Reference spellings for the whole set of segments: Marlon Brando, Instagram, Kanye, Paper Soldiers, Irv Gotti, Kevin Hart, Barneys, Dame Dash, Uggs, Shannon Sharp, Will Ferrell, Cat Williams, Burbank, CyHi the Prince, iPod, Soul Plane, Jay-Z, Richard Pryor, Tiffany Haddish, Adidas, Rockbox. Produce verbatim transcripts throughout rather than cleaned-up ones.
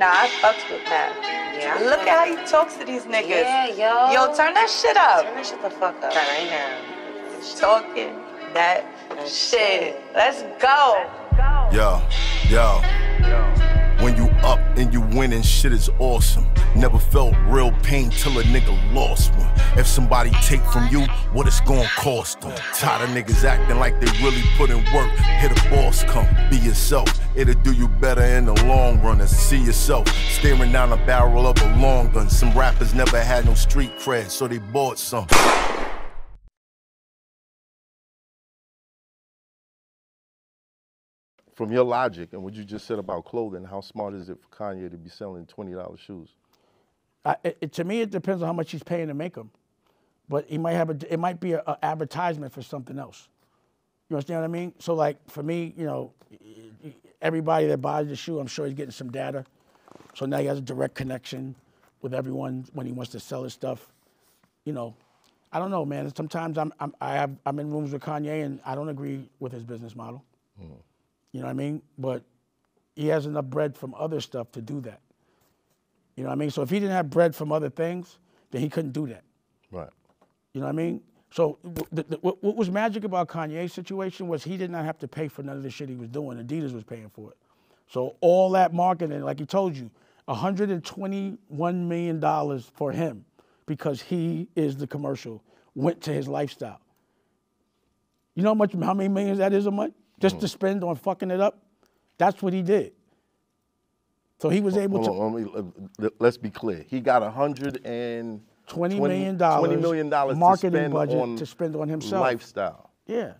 Nah, I fucks with Matt. Yeah. I Look at how he talks to these niggas. Yeah, yo. Yo, turn that shit up. Turn that shit the fuck up. Right now. It's talking that shit. shit. Let's go. Let's go. Yo, yo. Yo. When you up and you winning, shit is awesome. Never felt real pain till a nigga lost one. If somebody take from you, what it's gonna cost them. Tired of niggas acting like they really put in work. Hit a boss come, be yourself. It'll do you better in the long run than see yourself. Staring down the barrel of a long gun. Some rappers never had no street cred, so they bought some. From your logic and what you just said about clothing, how smart is it for Kanye to be selling twenty dollar shoes? Uh, it, it, to me, it depends on how much he's paying to make them. But he might have a, it might be an advertisement for something else. You understand what I mean? So, like, for me, you know, everybody that buys the shoe, I'm sure he's getting some data. So now he has a direct connection with everyone when he wants to sell his stuff. You know, I don't know, man. Sometimes I'm, I'm, I have, I'm in rooms with Kanye and I don't agree with his business model. Mm. You know what I mean? But he has enough bread from other stuff to do that. You know what I mean? So if he didn't have bread from other things, then he couldn't do that. Right. You know what I mean? So the, the, what, what was magic about Kanye's situation was he did not have to pay for none of the shit he was doing. Adidas was paying for it. So all that marketing, like he told you, one hundred twenty-one million dollars for him because he is the commercial, went to his lifestyle. You know how much, how many millions that is a month? Just mm. to spend on fucking it up, that's what he did. So he was able Hold to. On, let me, let's be clear. He got a hundred and twenty million dollars. Twenty million dollars marketing to spend budget on to spend on himself. Lifestyle. Yeah.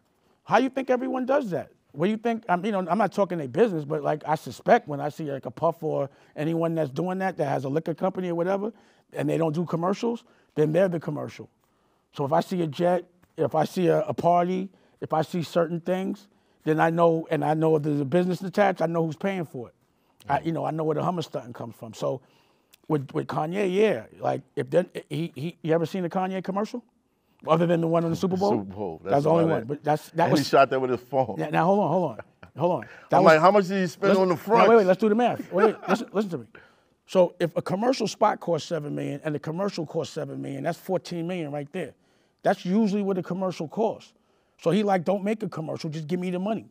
How do you think everyone does that? What do you think? I'm, you know, I'm not talking their business, but like I suspect when I see like a Puff or anyone that's doing that that has a liquor company or whatever, and they don't do commercials, then they're the commercial. So if I see a jet, if I see a, a party, if I see certain things. Then I know, and I know if there's a business attached, I know who's paying for it. Mm-hmm. I, you know, I know where the hummus stunting comes from. So with, with Kanye, yeah. Like, if then, he, he, you ever seen a Kanye commercial? Other than the one on the Super Bowl? Super Bowl. That's, that's the only one. But that's, that and was, he shot that with his phone. Now, now hold on, hold on, hold on. That I'm was, like, how much did he spend on the front? No, wait, wait, let's do the math. Wait, wait, listen, listen to me. So if a commercial spot costs seven million dollars and the commercial costs seven million dollars, that's fourteen million dollars right there. That's usually what a commercial costs. So he like, don't make a commercial, just give me the money.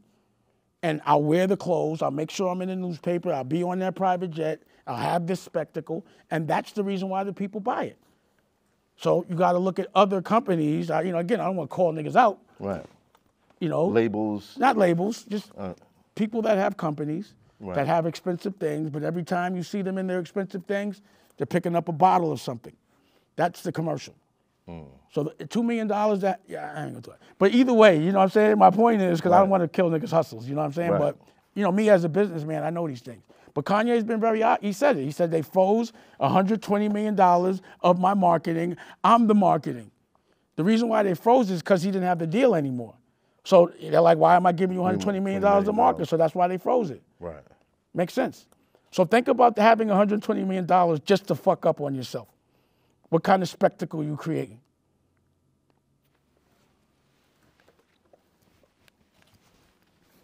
And I'll wear the clothes, I'll make sure I'm in the newspaper, I'll be on that private jet, I'll have this spectacle, and that's the reason why the people buy it. So you gotta look at other companies, I, you know, again, I don't wanna call niggas out. Right. You know. Labels. Not labels, just uh, people that have companies, right. that have expensive things, but every time you see them in their expensive things, they're picking up a bottle of something. That's the commercial. So the two million dollars that, yeah, I ain't gonna do it. But either way, you know what I'm saying? My point is, because right. I don't want to kill niggas' hustles, you know what I'm saying? Right. But, you know, me as a businessman, I know these things. But Kanye's been very, he said it. He said they froze one hundred twenty million dollars of my marketing. I'm the marketing. The reason why they froze is because he didn't have the deal anymore. So they're like, why am I giving you one hundred twenty million dollars of market? So that's why they froze it. Right. Makes sense. So think about having one hundred twenty million dollars just to fuck up on yourself. What kind of spectacle you creating?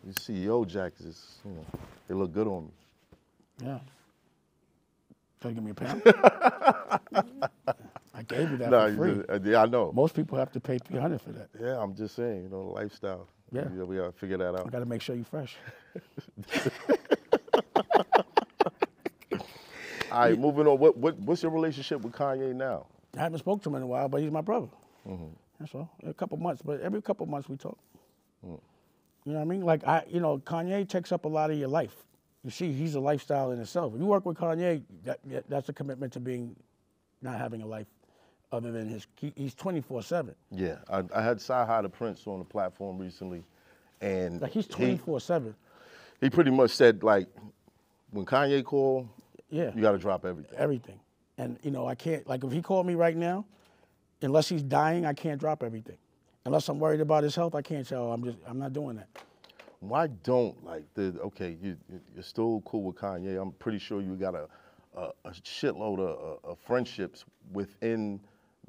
These C E O jackets, you know, they look good on me. Yeah. Try to give me a pound? I gave you that no, for free. You just, yeah, I know. Most people have to pay three hundred dollars for that. Yeah, I'm just saying, you know, lifestyle. Yeah. We, we gotta figure that out. I gotta make sure you're fresh. All right, moving on. What, what what's your relationship with Kanye now? I haven't spoke to him in a while, but he's my brother. Mm-hmm. That's all. A couple months, but every couple months we talk. Mm. You know what I mean? Like I, you know, Kanye takes up a lot of your life. You see, he's a lifestyle in itself. If you work with Kanye, that, that's a commitment to being, not having a life, other than his. He, he's twenty-four seven. Yeah, I, I had CyHi the Prince on the platform recently, and like he's twenty-four seven. He, he pretty much said like, when Kanye called. Yeah. You got to drop everything. Everything. And, you know, I can't, like, if he called me right now, unless he's dying, I can't drop everything. Unless I'm worried about his health, I can't tell. I'm just, I'm not doing that. Why don't, like, the, okay, you, you're still cool with Kanye. I'm pretty sure you got a, a, a shitload of, of friendships within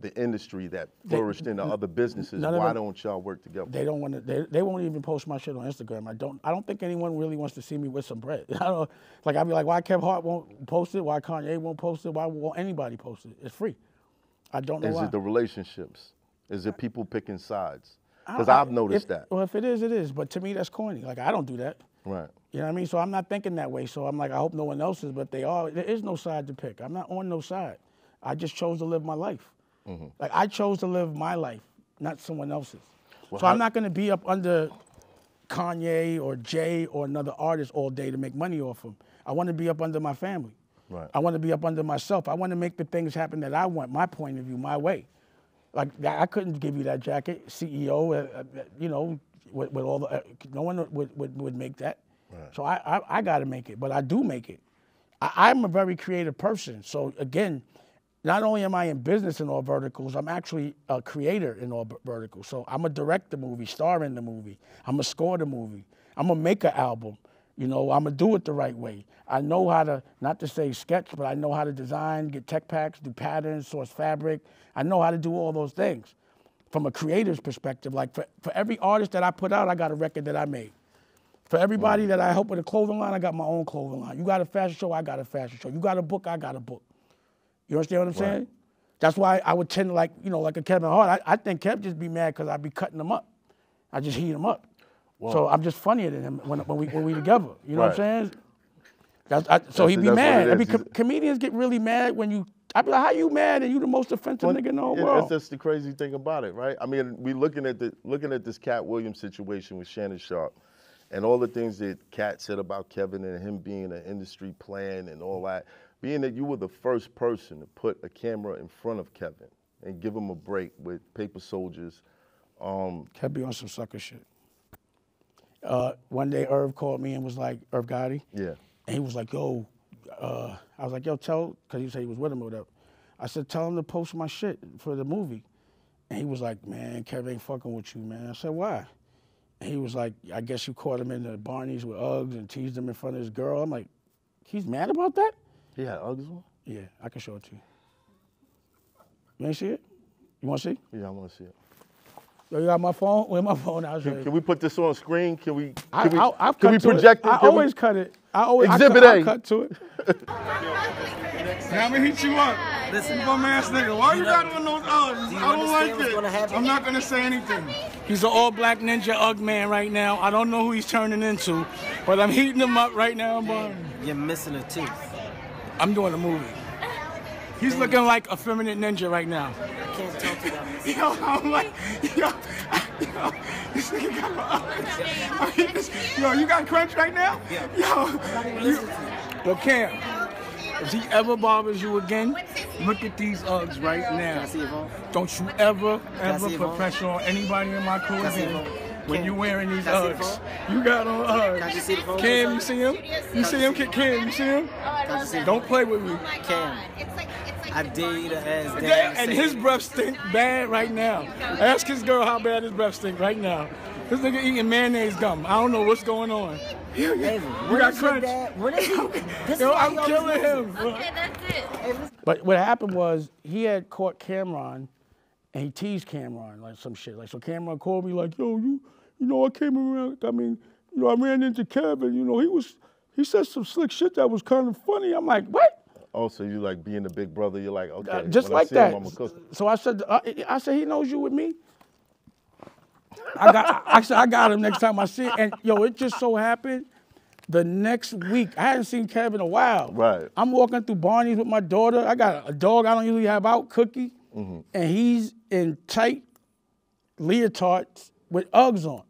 the industry that flourished they, into other businesses. Why don't y'all work together? They don't want to. They, they won't even post my shit on Instagram. I don't. I don't think anyone really wants to see me with some bread. I don't. Like, I'd be like, why Kevin Hart won't post it? Why Kanye won't post it? Why won't anybody post it? It's free. I don't know. Is why. It the relationships? Is it people picking sides? Because I've noticed if, that. Well, if it is, it is. But to me, that's corny. Like, I don't do that. Right. You know what I mean? So I'm not thinking that way. So I'm like, I hope no one else is, but they are. There is no side to pick. I'm not on no side. I just chose to live my life. Mm-hmm. Like, I chose to live my life, not someone else's. Well, so I'm not going to be up under Kanye or Jay or another artist all day to make money off them. I want to be up under my family. Right. I want to be up under myself. I want to make the things happen that I want, my point of view, my way. Like, I couldn't give you that jacket, C E O, uh, you know, with, with all the, uh, no one would, would, would make that. Right. So I, I, I got to make it, but I do make it. I, I'm a very creative person. So again, not only am I in business in all verticals, I'm actually a creator in all verticals. So I'm a direct the movie, star in the movie. I'm a score the movie. I'm a make an album. You know, I'm going to do it the right way. I know how to, not to say sketch, but I know how to design, get tech packs, do patterns, source fabric. I know how to do all those things from a creator's perspective. Like, for, for every artist that I put out, I got a record that I made. For everybody that I help with a clothing line, I got my own clothing line. You got a fashion show, I got a fashion show. You got a book, I got a book. You understand what I'm saying? Right. That's why I would tend to, like, you know, like a Kevin Hart. I, I think Kev just be mad because I'd be cutting him up. I just heat him up. Whoa. So I'm just funnier than him when, when we when we together. You know right. what I'm saying? That's, I, so that's, he'd be mad. I mean, com comedians get really mad when you. I be like, how you mad? And you the most offensive well, nigga in the whole it, world. That's the crazy thing about it, right? I mean, we looking at the looking at this Cat Williams situation with Shannon Sharp, and all the things that Cat said about Kevin and him being an industry plan and all that. Being that you were the first person to put a camera in front of Kevin and give him a break with Paper Soldiers. Um, Kev be on some sucker shit. Uh, one day, Irv called me and was like, Irv Gotti. Yeah. And he was like, yo, uh, I was like, yo, tell, because he said he was with him or whatever. I said, tell him to post my shit for the movie. And he was like, man, Kev ain't fucking with you, man. I said, why? And he was like, I guess you caught him in the Barneys with Uggs and teased him in front of his girl. I'm like, he's mad about that? He had Uggs one? Yeah, I can show it to you. You ain't see it? You want to see? Yeah, I want to see it. Yo, you got my phone? Where's my phone? I was can, can we put this on screen? Can we? Can I, we, I, can we project it? it? I can always we... cut it. I always Exhibit I cut, A. I cut to it. Now I'm gonna hit you up. Listen, bum ass nigga. Why you, you know, got on those Uggs? Do I don't like it. I'm not gonna say anything. He's an all-black ninja Ugg man right now. I don't know who he's turning into, but I'm heating him up right now, bro. You're missing a tooth. I'm doing a movie. He's looking like a feminine ninja right now. I can't talk to that. Yo, I'm like, yo, yo, this nigga got my Uggs. Yo, you got crunch right now? Yeah. Yo, you, yo, Cam, if he ever bothers you again, look at these Uggs right now. Don't you ever, ever put pressure on anybody in my crew again. When you wearing these Uggs, you got on Uggs. Cam, you see him? You see him? Cam, you see him? Don't play with me. Cam, I dare you to ask that. And his breath stink bad right now. Ask his girl how bad his breath stink right now. This nigga eating mayonnaise gum. I don't know what's going on. You got crunch. Yo, I'm killing him. Okay, that's it. But what happened was he had caught Cameron, and he teased Cameron like some shit. Like, so Cameron called me like, yo, you, you know, I came around. I mean, you know, I ran into Kevin. You know, he was, he said some slick shit that was kind of funny. I'm like, what? Oh, so you like being the big brother? You're like, okay, uh, just like that. Him, I'm a cook. So I said, uh, I said, he knows you with me. I got, I said, I got him next time I see him. And yo, it just so happened, the next week, I hadn't seen Kevin in a while. Right. I'm walking through Barney's with my daughter. I got a dog I don't usually have out, Cookie, mm-hmm. and he's in tight leotards with Uggs on,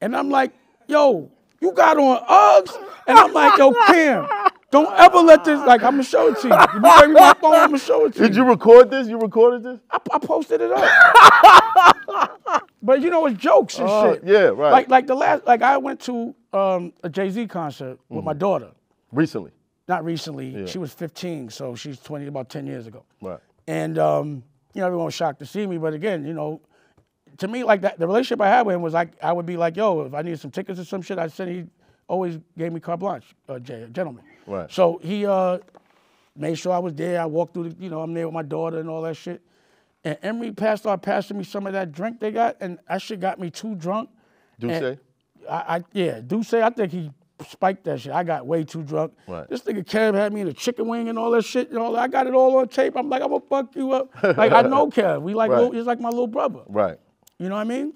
and I'm like, yo, you got on Uggs, and I'm like, yo, Cam. Don't ever let this, like, I'm going to show it to you. You gave me my phone, I'm going to show it to you. Did you record this? You recorded this? I, I posted it up. But, you know, it's jokes and uh, shit. Yeah, right. Like, like, the last, like, I went to um, a Jay-Z concert mm-hmm. with my daughter. Recently? Not recently. Yeah. She was fifteen, so she's twenty, about ten years ago. Right. And, um, you know, everyone was shocked to see me, but again, you know, to me, like, that, the relationship I had with him was like, I would be like, yo, if I needed some tickets or some shit, I'd send he always gave me carte blanche, uh, Jay, a gentleman. Right. So he uh, made sure I was there. I walked through, the, you know, I'm there with my daughter and all that shit. And Emery passed out, passing me some of that drink they got, and that shit got me too drunk. Duce? I, I, yeah, Duce, I think he spiked that shit. I got way too drunk. Right. This nigga Kev had me in a chicken wing and all that shit. And all that. I got it all on tape. I'm like, I'm gonna fuck you up. Like, I know Kev. We like, right. little, he's like my little brother. Right. You know what I mean?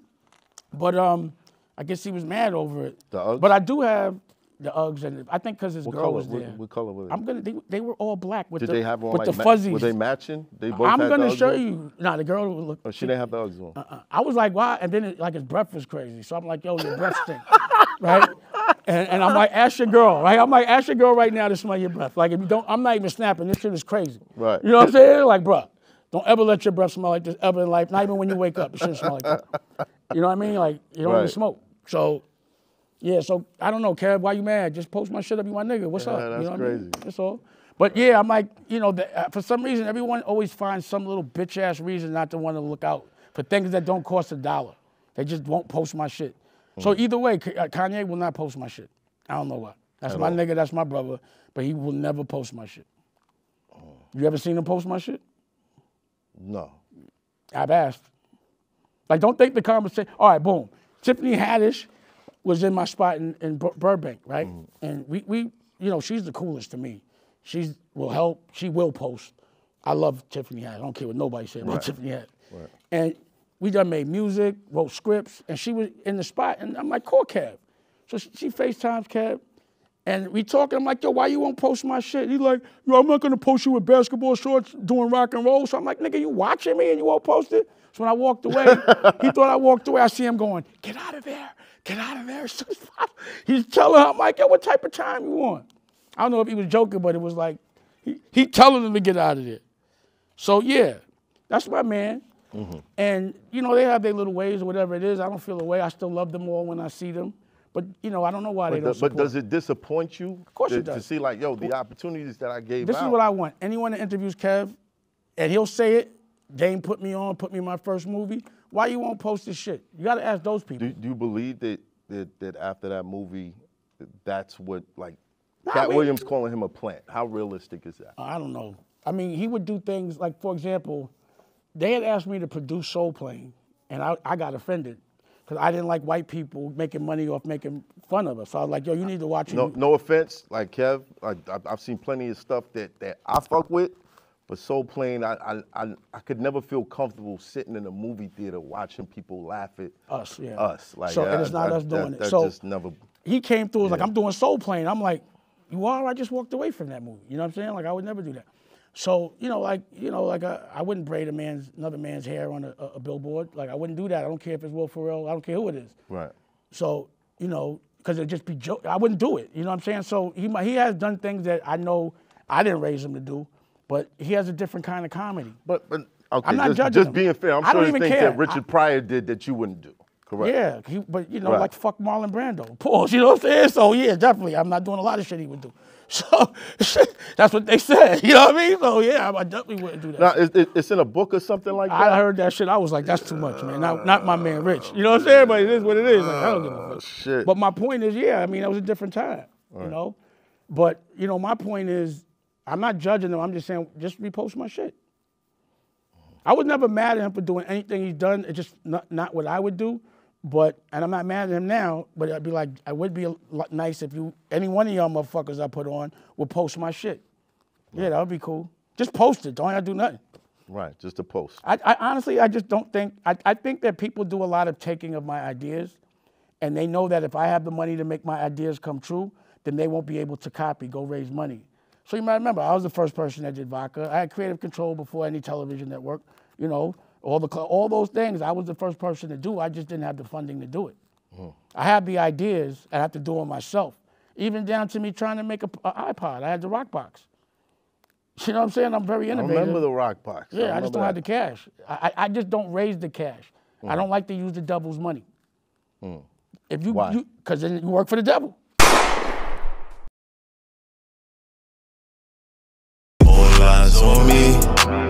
But um, I guess he was mad over it. The Uggs? But I do have the Uggs, and I think because his what girl color? was there. What, what color were they? I'm gonna. They, they were all black with Did the they have on, with like, the fuzzies. Were they matching? They both. I'm had gonna the show on? you. Nah, the girl looked. Oh, she, she didn't have the Uggs on. Uh-uh. I was like, why? And then it, like his breath was crazy, so I'm like, yo, your breath stink, right? And, and I'm like, ask your girl, right? I'm like, ask your girl right now to smell your breath. Like, if you don't, I'm not even snapping. This shit is crazy. Right. You know what I'm saying? Like, bruh, don't ever let your breath smell like this ever in life. Not even when you wake up, it shouldn't smell like that. You know what I mean? Like, you don't right. even smoke. So, yeah. So I don't know, Kev, why you mad? Just post my shit up, you my nigga. What's yeah, up? That's you know crazy. What I mean? That's all. But right. yeah, I'm like, you know, the, uh, for some reason, everyone always finds some little bitch ass reason not to want to look out for things that don't cost a dollar. They just won't post my shit. Mm. So either way, Kanye will not post my shit. I don't know why. That's At my all. nigga. That's my brother. But he will never post my shit. Oh. You ever seen him post my shit? No. I've asked. Like, don't think the conversation. All right, boom. Tiffany Haddish was in my spot in, in Burbank, right? Mm. And we, we, you know, she's the coolest to me. She will help. She will post. I love Tiffany Haddish. I don't care what nobody says about right. Tiffany Haddish. Right. And we done made music, wrote scripts, and she was in the spot. And I'm like, call Kev. So she, she FaceTimes Kev. And we talking, I'm like, yo, why you won't post my shit? He's like, yo, I'm not gonna post you with basketball shorts doing rock and roll. So I'm like, nigga, you watching me and you won't post it? So when I walked away, he thought I walked away. I see him going, get out of there, get out of there. He's telling her, I'm like, yo, what type of time you want? I don't know if he was joking, but it was like, he, he telling him to get out of there. So yeah, that's my man. Mm-hmm. And you know, they have their little ways or whatever it is. I don't feel a way. I still love them all when I see them. But, you know, I don't know why but they don't the, But does it disappoint you? Of course to, it does. To see, like, yo, the opportunities that I gave This out. is what I want. Anyone that interviews Kev, and he'll say it, Dame put me on, put me in my first movie. Why you won't post this shit? You got to ask those people. Do, do you believe that, that that after that movie, that's what, like, nah, Cat I mean, Williams calling him a plant. How realistic is that? I don't know. I mean, he would do things, like, for example, they had asked me to produce Soul Plane, and I, I got offended. Because I didn't like white people making money off making fun of us. So I was like, yo, you need to watch it. No, no offense, like Kev, I, I've seen plenty of stuff that, that I fuck with, but Soul Plane, I, I I could never feel comfortable sitting in a movie theater watching people laugh at us. Yeah. Us. Like, so, and it's not I, us doing that, it. That so just never, he came through, was yeah. like, I'm doing Soul Plane. I'm like, you are? I just walked away from that movie. You know what I'm saying? Like, I would never do that. So, you know, like, you know, like I, I wouldn't braid a man's, another man's hair on a, a billboard. Like, I wouldn't do that. I don't care if it's Will Ferrell. I don't care who it is. Right. So, you know, because it'd just be joke. I wouldn't do it. You know what I'm saying? So he he has done things that I know I didn't raise him to do, but he has a different kind of comedy. But, but okay, I'm not just, judging just him. being fair, I'm I sure there's things care. that Richard I, Pryor did that you wouldn't do. Correct. Yeah, he, but, you know, right. like, fuck Marlon Brando. Pause, you know what I'm saying? So, yeah, definitely. I'm not doing a lot of shit he would do. So, that's what they said, you know what I mean? So, yeah, I definitely wouldn't do that. Now, is it, it's in a book or something like that? I heard that shit. I was like, that's too much, man. Not, not my man, Rich. You know what I'm saying? But it is what it is. Like, I don't give a fuck. Shit. But my point is, yeah, I mean, that was a different time, right. you know? But, you know, my point is, I'm not judging them. I'm just saying, just repost my shit. I was never mad at him for doing anything he's done. It's just not, not what I would do. But, and I'm not mad at him now, but I'd be like, I would be nice if you, any one of y'all motherfuckers I put on would post my shit. Right. Yeah, that would be cool. Just post it, don't I do nothing. Right, just a post. I, I honestly, I just don't think, I, I think that people do a lot of taking of my ideas, and they know that if I have the money to make my ideas come true, then they won't be able to copy, go raise money. So you might remember, I was the first person that did vodka. I had creative control before any television network, you know. All the all those things, I was the first person to do. I just didn't have the funding to do it. Mm. I had the ideas, I had to do them myself. Even down to me trying to make an iPod. I had the Rockbox. You know what I'm saying? I'm very innovative. I remember the Rockbox. Yeah, I, I just don't that. have the cash. I, I just don't raise the cash. Mm. I don't like to use the devil's money. Mm. If you, Why? Because you, then you work for the devil. All eyes on me.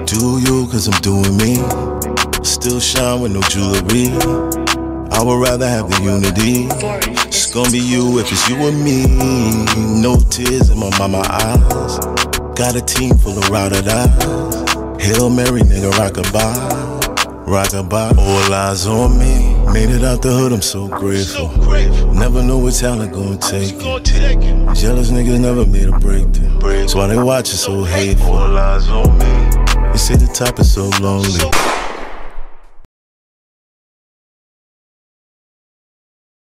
Do you, cause I'm doing me. Still shine with no jewelry. I would rather have the unity. It's gonna be you if it's you and me. No tears in my mama eyes. Got a team full of rowdy eyes. Hail Mary, nigga, rock-a-bye, rock-a-bye. All eyes on me. Made it out the hood, I'm so grateful. So grateful. Never know what talent gon' take, gonna take it. Jealous niggas never made a breakthrough. Break. That's why they watch it so hateful. All eyes on me. You see the top is so lonely. So